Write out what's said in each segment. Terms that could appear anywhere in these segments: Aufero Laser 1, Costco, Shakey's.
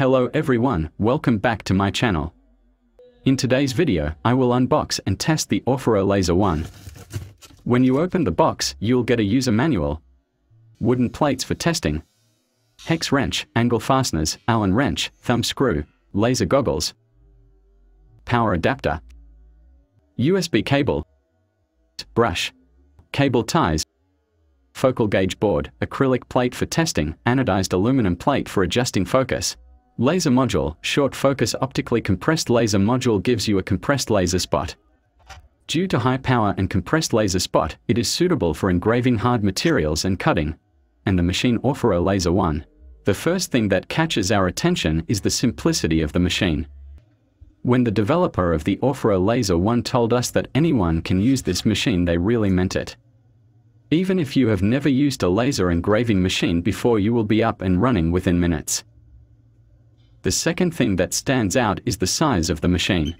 Hello everyone, welcome back to my channel. In today's video, I will unbox and test the Aufero Laser 1. When you open the box, you'll get a user manual, wooden plates for testing, hex wrench, angle fasteners, Allen wrench, thumb screw, laser goggles, power adapter, USB cable, brush, cable ties, focal gauge board, acrylic plate for testing, anodized aluminum plate for adjusting focus, laser module, short focus optically compressed laser module gives you a compressed laser spot. Due to high power and compressed laser spot, it is suitable for engraving hard materials and cutting. And the machine Aufero Laser 1. The first thing that catches our attention is the simplicity of the machine. When the developer of the Aufero Laser 1 told us that anyone can use this machine, they really meant it. Even if you have never used a laser engraving machine before, you will be up and running within minutes. The second thing that stands out is the size of the machine.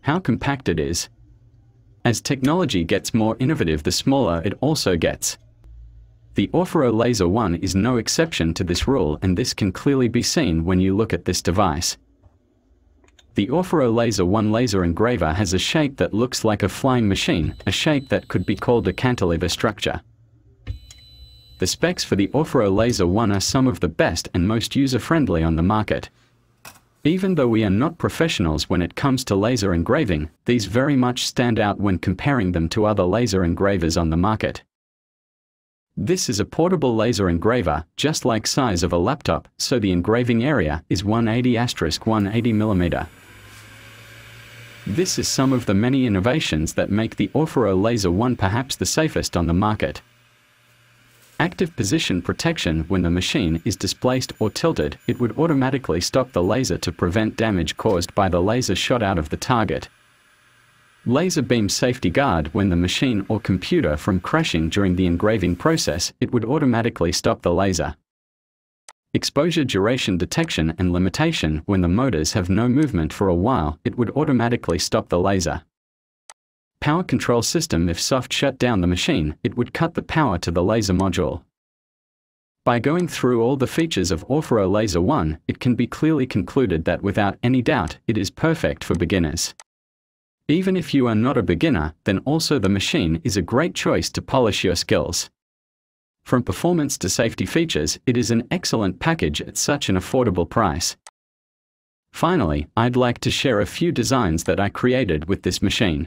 How compact it is. As technology gets more innovative, the smaller it also gets. The Aufero Laser 1 is no exception to this rule, and this can clearly be seen when you look at this device. The Aufero Laser 1 laser engraver has a shape that looks like a flying machine, a shape that could be called a cantilever structure. The specs for the Aufero Laser 1 are some of the best and most user-friendly on the market. Even though we are not professionals when it comes to laser engraving, these very much stand out when comparing them to other laser engravers on the market. This is a portable laser engraver, just like size of a laptop, so the engraving area is 180mm. This is some of the many innovations that make the Aufero Laser 1 perhaps the safest on the market. Active position protection: when the machine is displaced or tilted, it would automatically stop the laser to prevent damage caused by the laser shot out of the target. Laser beam safety guard: when the machine or computer from crashing during the engraving process, it would automatically stop the laser. Exposure duration detection and limitation: when the motors have no movement for a while, it would automatically stop the laser. Power control system: if soft shut down the machine, it would cut the power to the laser module. By going through all the features of Aufero Laser 1, it can be clearly concluded that without any doubt, it is perfect for beginners. Even if you are not a beginner, then also the machine is a great choice to polish your skills. From performance to safety features, it is an excellent package at such an affordable price. Finally, I'd like to share a few designs that I created with this machine.